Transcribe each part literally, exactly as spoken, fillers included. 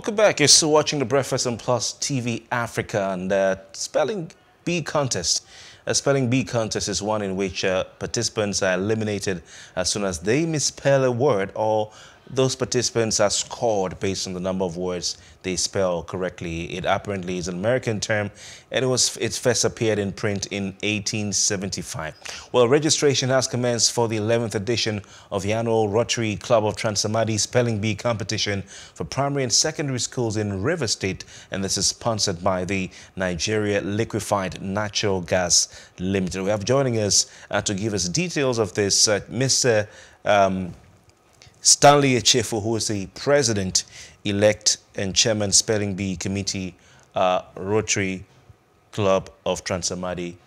Welcome back. You're still watching The Breakfast on Plus T V Africa, and the uh, Spelling Bee Contest. A Spelling Bee Contest is one in which uh, participants are eliminated as soon as they misspell a word, or those participants are scored based on the number of words they spell correctly. It apparently is an American term, and it was it first appeared in print in eighteen seventy-five. Well, registration has commenced for the eleventh edition of the annual Rotary Club of Trans Amadi Spelling Bee competition for primary and secondary schools in River State, and this is sponsored by the Nigeria Liquefied Natural Gas Limited. We have joining us uh, to give us details of this, uh, Mister Um, Stanley Echefu, who is the president-elect and chairman Spelling Bee Committee, uh, Rotary Club of Trans Amadi.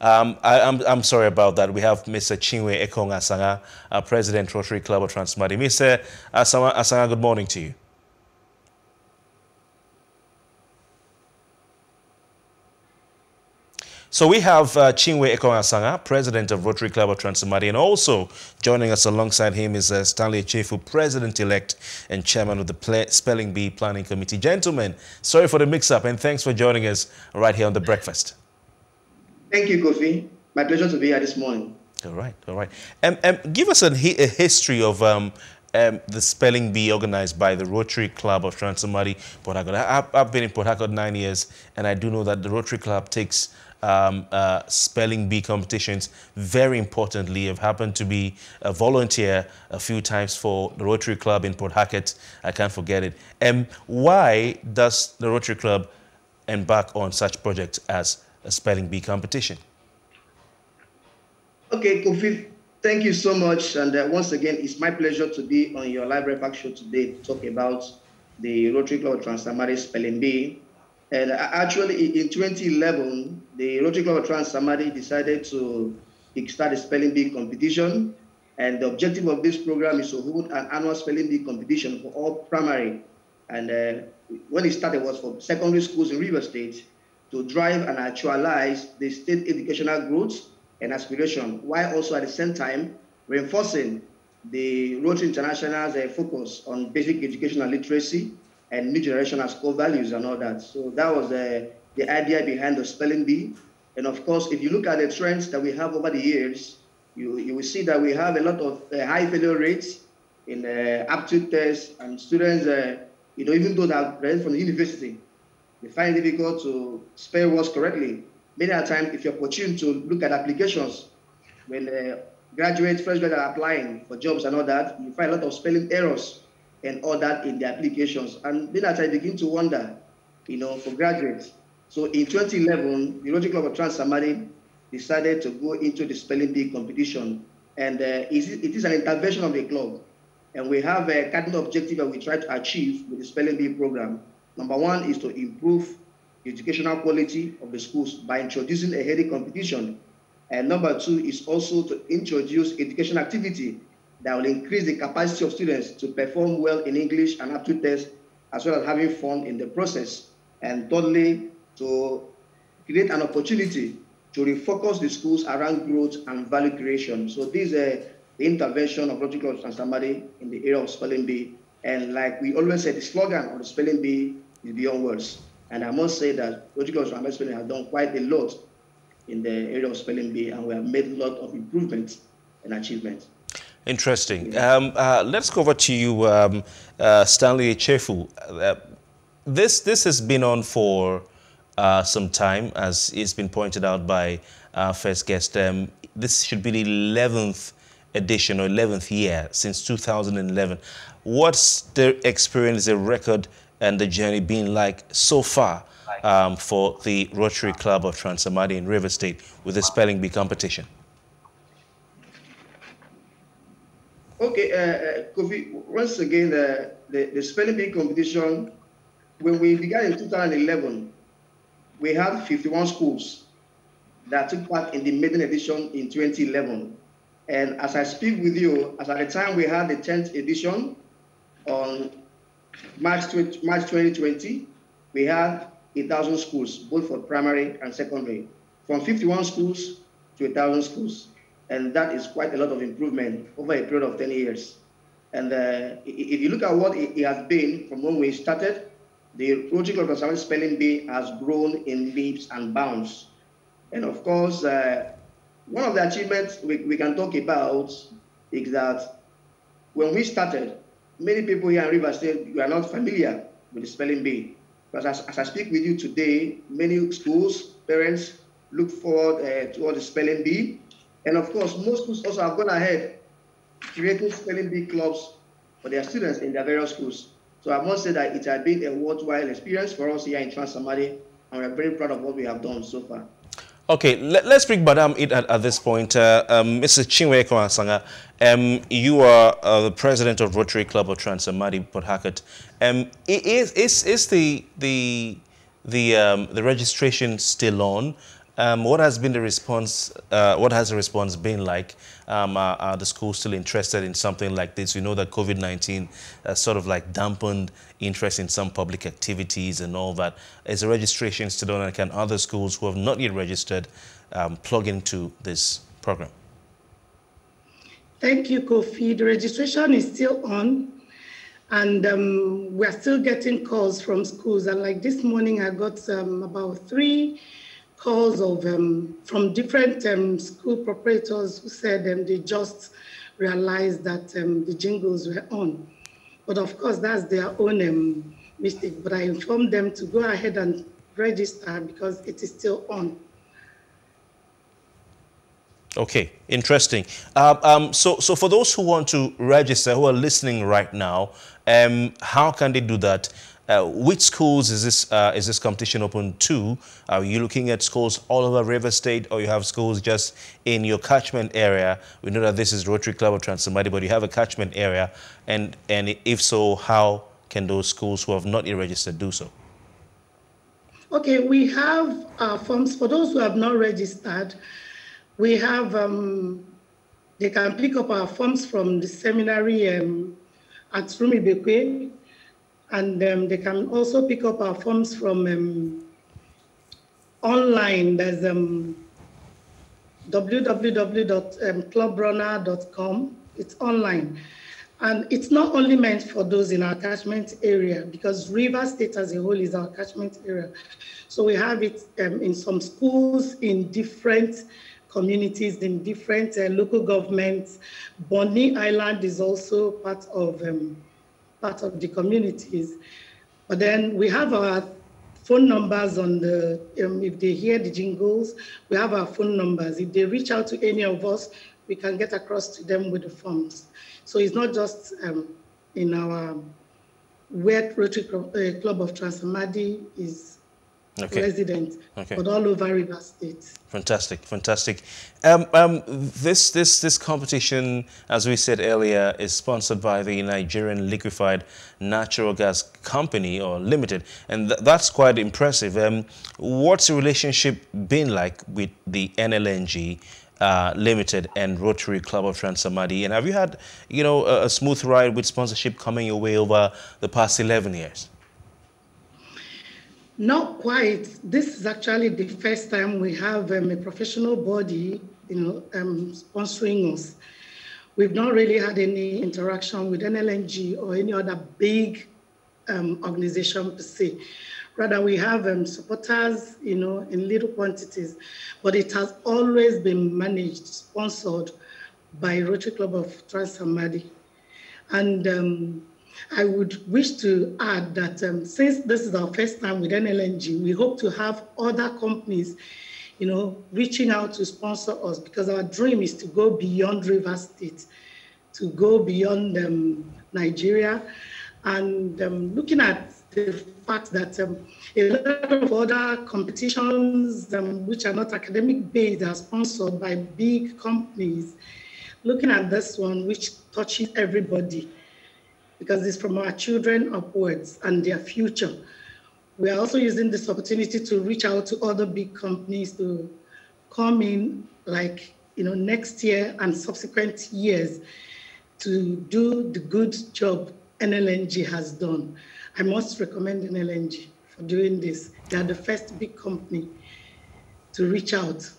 Um, I, I'm, I'm sorry about that. We have Mister Chinwe Ekong Asanga, uh, president Rotary Club of Trans Amadi. Mister Asanga, Asanga, good morning to you. So we have uh, Chinwe Ekong Asanga, president of Rotary Club of Trans Amadi, and also joining us alongside him is uh, Stanley Echefu, president-elect and chairman of the Pla Spelling Bee Planning Committee. Gentlemen, sorry for the mix-up, and thanks for joining us right here on The Breakfast. Thank you, Kofi. My pleasure to be here this morning. All right, all right. Um, um, give us a, hi a history of um, um, the Spelling Bee organized by the Rotary Club of Trans Amadi, Port Harcourt. I I've been in Port Harcourt nine years, and I do know that the Rotary Club takes Um, uh, spelling bee competitions very importantly. I've happened to be a volunteer a few times for the Rotary Club in Port Harcourt. I can't forget it. Um, why does the Rotary Club embark on such projects as a spelling bee competition? Okay, Kofi, thank you so much. And uh, once again, it's my pleasure to be on your Live Breakfast show today to talk about the Rotary Club of Trans Amadi Spelling Bee. And actually, in twenty eleven, the Rotary Club of Trans Amadi decided to start a spelling bee competition. And the objective of this program is to hold an annual spelling bee competition for all primary. And uh, when it started, it was for secondary schools in River State to drive and actualize the state educational growth and aspiration, while also at the same time reinforcing the Rotary International's uh, focus on basic educational literacy and new generation has core values and all that. So that was uh, the idea behind the Spelling Bee. And of course, if you look at the trends that we have over the years, you, you will see that we have a lot of uh, high failure rates in uh, aptitude tests, and students, uh, you know, even though they are graduated from the university, they find it difficult to spell words correctly. Many a time, if you're fortunate to look at applications, when uh, graduates, fresh graduates are applying for jobs and all that, you find a lot of spelling errors and all that in the applications. And then I begin to wonder, you know, for graduates. So in twenty eleven, the Rotary Club of Trans Amadi decided to go into the spelling bee competition. And uh, it is an intervention of the club. And we have a cardinal objective that we try to achieve with the spelling bee program. Number one is to improve the educational quality of the schools by introducing a healthy competition. And number two is also to introduce education activity that will increase the capacity of students to perform well in English and aptitude tests, as well as having fun in the process. And thirdly, to create an opportunity to refocus the schools around growth and value creation. So this is uh, the intervention of Rotary Club of Trans Amadi in the area of spelling bee. And like we always say, the slogan of the spelling bee is beyond words. And I must say that Rotary Club of Trans Amadi Spelling has done quite a lot in the area of spelling bee, and we have made a lot of improvements and achievements. Interesting. Um, uh, let's go over to you, um, uh, Stanley Echefu. Uh, this this has been on for uh, some time, as it's been pointed out by our first guest. Um, this should be the eleventh edition or eleventh year since two thousand eleven. What's the experience, the record, and the journey been like so far um, for the Rotary Club of Trans Amadi in River State with the Spelling Bee competition? Okay, uh, Kofi, once again, uh, the, the Spelling Bee competition, when we began in two thousand eleven, we had fifty-one schools that took part in the maiden edition in twenty eleven. And as I speak with you, as at the time we had the tenth edition on March twenty twenty, we had one thousand schools, both for primary and secondary, from fifty-one schools to one thousand schools. And that is quite a lot of improvement over a period of ten years. And uh, if you look at what it has been from when we started, the Rotary Club of Trans Amadi Spelling Bee has grown in leaps and bounds. And of course, uh, one of the achievements we, we can talk about is that when we started, many people here in River State, you are not familiar with the spelling bee. Because as, as I speak with you today, many schools, parents look forward uh, towards the spelling bee. And of course, most schools also have gone ahead creating spelling bee clubs for their students in their various schools. So I must say that it has been a worthwhile experience for us here in Trans Amadi, and we're very proud of what we have done so far. Okay, let, let's bring Madam in at, at this point. Uh, um, Missus Chinwe Ekong Asanga, um, you are uh, the president of Rotary Club of Trans Amadi, Port Harcourt. Um, is is is the the the um, the registration still on? Um, what has been the response? Uh, what has the response been like? Um, are, are the schools still interested in something like this? We know that COVID nineteen uh, sort of like dampened interest in some public activities and all that. Is the registration still on, and can other schools who have not yet registered um, plug into this program? Thank you, Kofi. The registration is still on, and um, we're still getting calls from schools. And like this morning, I got um, about three calls of, um, from different um, school proprietors who said um, they just realized that um, the jingles were on. But of course, that's their own um, mistake. But I informed them to go ahead and register because it is still on. Okay, interesting. Um, um, so, so for those who want to register, who are listening right now, um, how can they do that? Uh, which schools is this uh, is this competition open to? Are you looking at schools all over River State, or you have schools just in your catchment area? We know that this is Rotary Club of Trans Amadi, but you have a catchment area, and and if so, how can those schools who have not yet registered do so? Okay, we have uh, forms for those who have not registered. We have um, they can pick up our forms from the seminary um, at Rumi Beke. And um, they can also pick up our forms from um, online. There's um, w w w dot club runner dot com. It's online. And it's not only meant for those in our catchment area, because River State as a whole is our catchment area. So we have it um, in some schools, in different communities, in different uh, local governments. Bonny Island is also part of... Um, part of the communities. But then we have our phone numbers on the, um, if they hear the jingles, we have our phone numbers. If they reach out to any of us, we can get across to them with the forms. So it's not just um, in our where Rotary Club, uh, Club of Trans Amadi is okay. resident, okay. but all over River State. Fantastic, fantastic. Um, um, this, this, this competition, as we said earlier, is sponsored by the Nigerian Liquefied Natural Gas Company, or Limited, and th that's quite impressive. Um, what's the relationship been like with the N L N G uh, Limited and Rotary Club of Trans Amadi? And have you had, you know, a, a smooth ride with sponsorship coming your way over the past eleven years? Not quite. This is actually the first time we have um, a professional body, you know, um, sponsoring us. We've not really had any interaction with N L N G or any other big um, organization per se. Rather, we have um, supporters, you know, in little quantities, but it has always been managed, sponsored by Rotary Club of Trans Amadi. And um, I would wish to add that um, since this is our first time with N L N G, we hope to have other companies, you know, reaching out to sponsor us, because our dream is to go beyond River State, to go beyond um, Nigeria, and um, looking at the fact that um, a lot of other competitions um, which are not academic-based are sponsored by big companies. Looking at this one, which touches everybody, because it's from our children upwards and their future. We are also using this opportunity to reach out to other big companies to come in, like, you know, next year and subsequent years to do the good job N L N G has done. I must recommend N L N G for doing this. They are the first big company to reach out.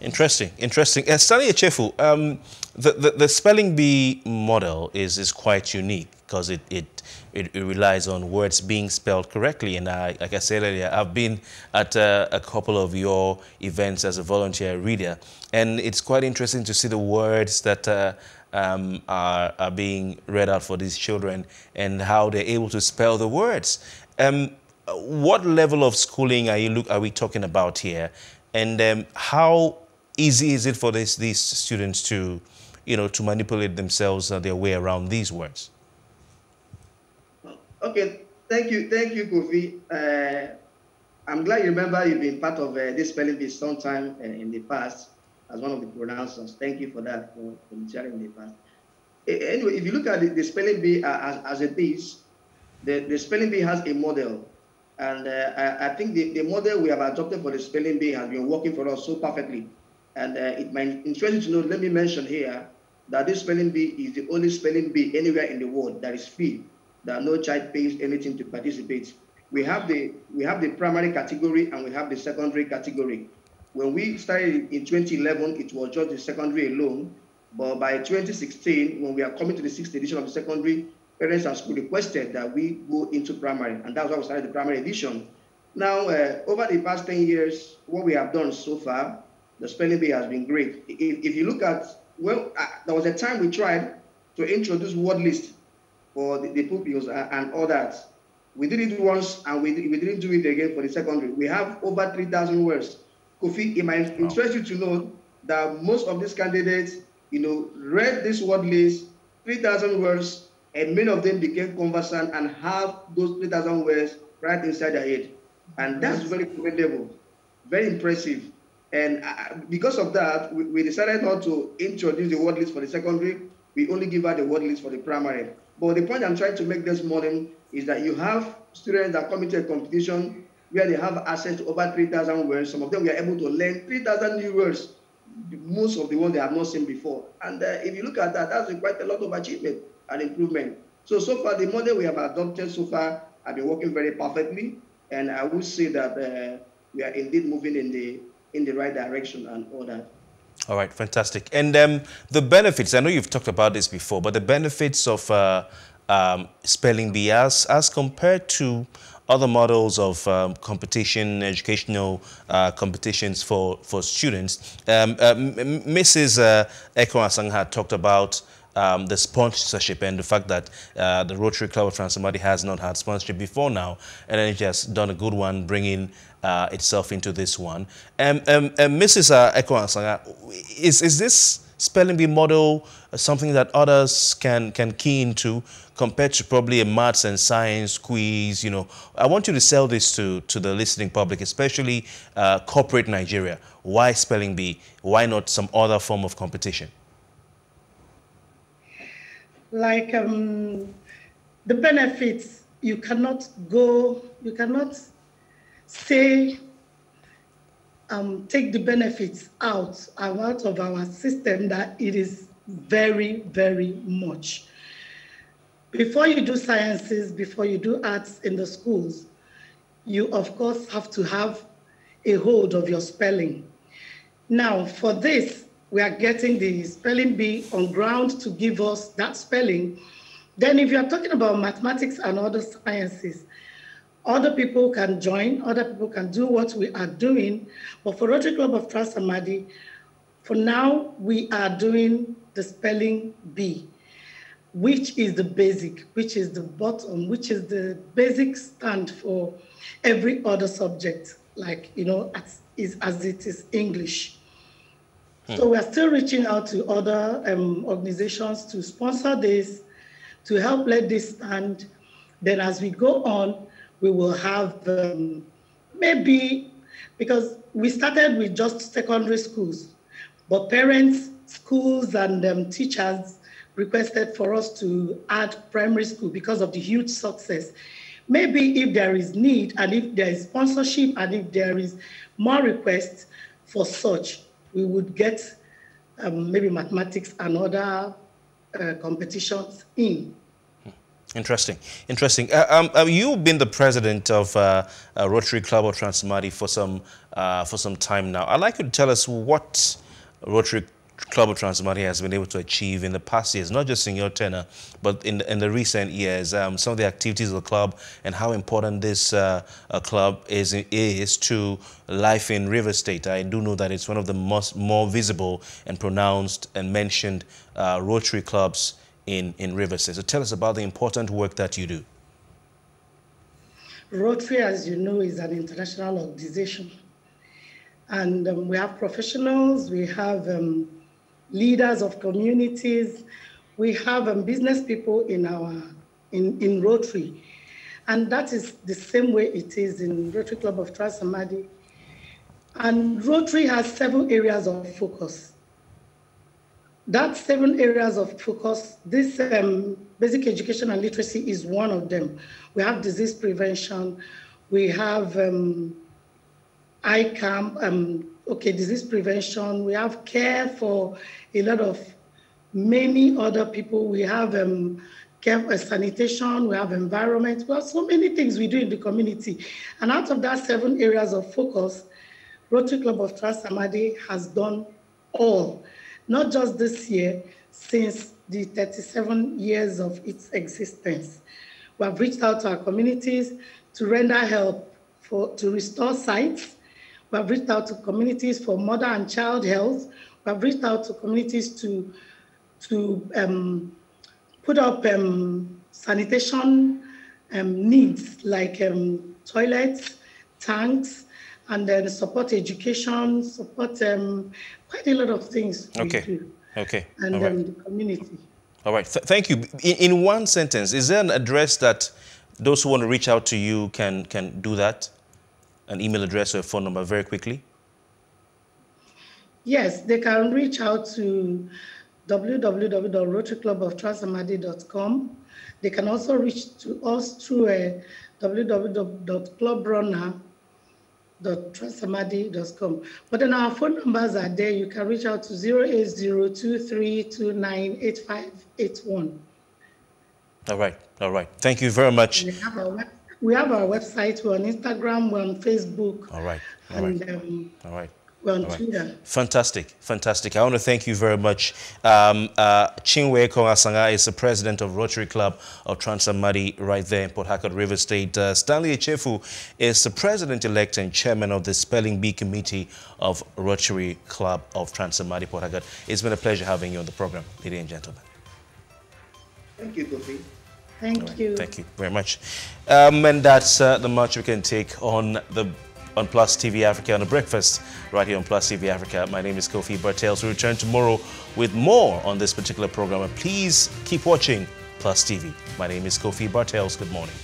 Interesting, interesting. Uh, Stanley Echefu, um, the, the, the spelling bee model is, is quite unique because it, it, it, it relies on words being spelled correctly. And I, like I said earlier, I've been at uh, a couple of your events as a volunteer reader, and it's quite interesting to see the words that uh, um, are, are being read out for these children and how they're able to spell the words. Um, what level of schooling are, you look, are we talking about here? And um, how easy is it for this, these students to, you know, to manipulate themselves uh, their way around these words? Okay, thank you, thank you, Kofi. Uh, I'm glad you remember you've been part of uh, this spelling bee sometime uh, in the past as one of the pronouncers. Thank you for that, for, for sharing in the past. Anyway, if you look at the, the spelling bee as, as it is, the, the spelling bee has a model. And uh, I, I think the, the model we have adopted for the spelling bee has been working for us so perfectly. And uh, it might interest you to know, let me mention here, that this spelling bee is the only spelling bee anywhere in the world that is free, that no child pays anything to participate. We have the, we have the primary category and we have the secondary category. When we started in twenty eleven, it was just the secondary alone. But by twenty sixteen, when we are coming to the sixth edition of the secondary, parents and school requested that we go into primary. And that's why we started the primary edition. Now, uh, over the past ten years, what we have done so far, the spelling bee has been great. If, if you look at, well, uh, there was a time we tried to introduce word list for the, the pupils and, and all that. We did it once and we, we didn't do it again for the secondary. We have over three thousand words. Kofi, it might wow. interest you to know that most of these candidates, you know, read this word list, three thousand words, and many of them became conversant and have those three thousand words right inside their head. And that's very commendable, very impressive. And because of that, we decided not to introduce the word list for the secondary. We only give out the word list for the primary. But the point I'm trying to make this morning is that you have students that come into a competition where they have access to over three thousand words. Some of them were able to learn three thousand new words, most of the ones they have not seen before. And uh, if you look at that, that's quite a lot of achievement and improvement. So, so far, the model we have adopted so far have been working very perfectly. And I would say that uh, we are indeed moving in the in the right direction and all that. All right, fantastic. And um, the benefits, I know you've talked about this before, but the benefits of uh, um, spelling bee as, as compared to other models of um, competition, educational uh, competitions for, for students. Um, uh, Missus Uh, Ekong Asanga had talked about Um, the sponsorship and the fact that uh, the Rotary Club of Trans Amadi has not had sponsorship before now, and then it has done a good one bringing uh, itself into this one. Um, um, um, Missus Ekong Asanga, is, is this spelling bee model something that others can, can key into compared to probably a maths and science quiz? You know, I want you to sell this to, to the listening public, especially uh, corporate Nigeria. Why spelling bee? Why not some other form of competition? Like um, the benefits, you cannot go, you cannot say, um, take the benefits out, out of our system that it is very, very much. Before you do sciences, before you do arts in the schools, you of course have to have a hold of your spelling. Now for this, we are getting the spelling bee on ground to give us that spelling. Then if you're talking about mathematics and other sciences, other people can join, other people can do what we are doing. But for Rotary Club of Trans Amadi, for now, we are doing the spelling bee, which is the basic, which is the bottom, which is the basic stand for every other subject, like, you know, as, is, as it is English. So we are still reaching out to other um, organizations to sponsor this, to help let this stand. Then as we go on, we will have um, maybe, because we started with just secondary schools, but parents, schools, and um, teachers requested for us to add primary school because of the huge success. Maybe if there is need, and if there is sponsorship, and if there is more requests for such, we would get um, maybe mathematics and other uh, competitions in. Interesting, interesting. Uh, um, you've been the president of uh, uh, Rotary Club of Trans Amadi for some uh, for some time now. I'd like you to tell us what Rotary Club of Trans Amadi has been able to achieve in the past years, not just in your tenure, but in in the recent years. Um, some of the activities of the club and how important this uh, uh, club is is to life in River State. I do know that it's one of the most more visible and pronounced and mentioned uh, Rotary clubs in, in River State. So tell us about the important work that you do. Rotary, as you know, is an international organization. And um, we have professionals, we have um, leaders of communities, we have um, business people in, our, in, in Rotary. And that is the same way it is in Rotary Club of Trans Amadi. And Rotary has several areas of focus. That seven areas of focus, this um, basic education and literacy is one of them. We have disease prevention, we have um, I CAM, um, okay, disease prevention, we have care for a lot of many other people, we have um, care for sanitation, we have environment, we have so many things we do in the community. And out of that seven areas of focus, Rotary Club of Trans Amadi has done all. Not just this year, since the thirty-seven years of its existence. We have reached out to our communities to render help for, to restore sites. We have reached out to communities for mother and child health. We have reached out to communities to, to um, put up um, sanitation um, needs like um, toilets, tanks, and then support education, support um, quite a lot of things we okay. do. Okay. And then um, right. the community. All right. Th thank you. In, in one sentence, is there an address that those who want to reach out to you can, can do that? An email address or a phone number very quickly? Yes, they can reach out to w w w dot rotary club of trans amadi dot com. They can also reach to us through uh, w w w dot club runner dot com. Trans Amadi dot com. But then our phone numbers are there. You can reach out to zero eight zero two three two nine eight five eight one. All right, all right. Thank you very much. We have our, we have our website. We're on Instagram. We're on Facebook. All right, all right, and, um, all right. We're on all Twitter. Right. Fantastic, fantastic. I want to thank you very much. Um, uh, Chinwe Ekong Asanga is the president of Rotary Club of Trans Amadi right there in Port Harcourt, River State. Uh, Stanley Echefu is the president-elect and chairman of the Spelling Bee Committee of Rotary Club of Trans Amadi, Port Harcourt. It's been a pleasure having you on the program, ladies and gentlemen. Thank you, Kofi. Thank right. you. Thank you very much. Um, and that's uh, the much we can take on the on Plus T V Africa on The Breakfast, right here on Plus T V Africa. My name is Kofi Bartels. We return tomorrow with more on this particular program. And please keep watching Plus T V. My name is Kofi Bartels. Good morning.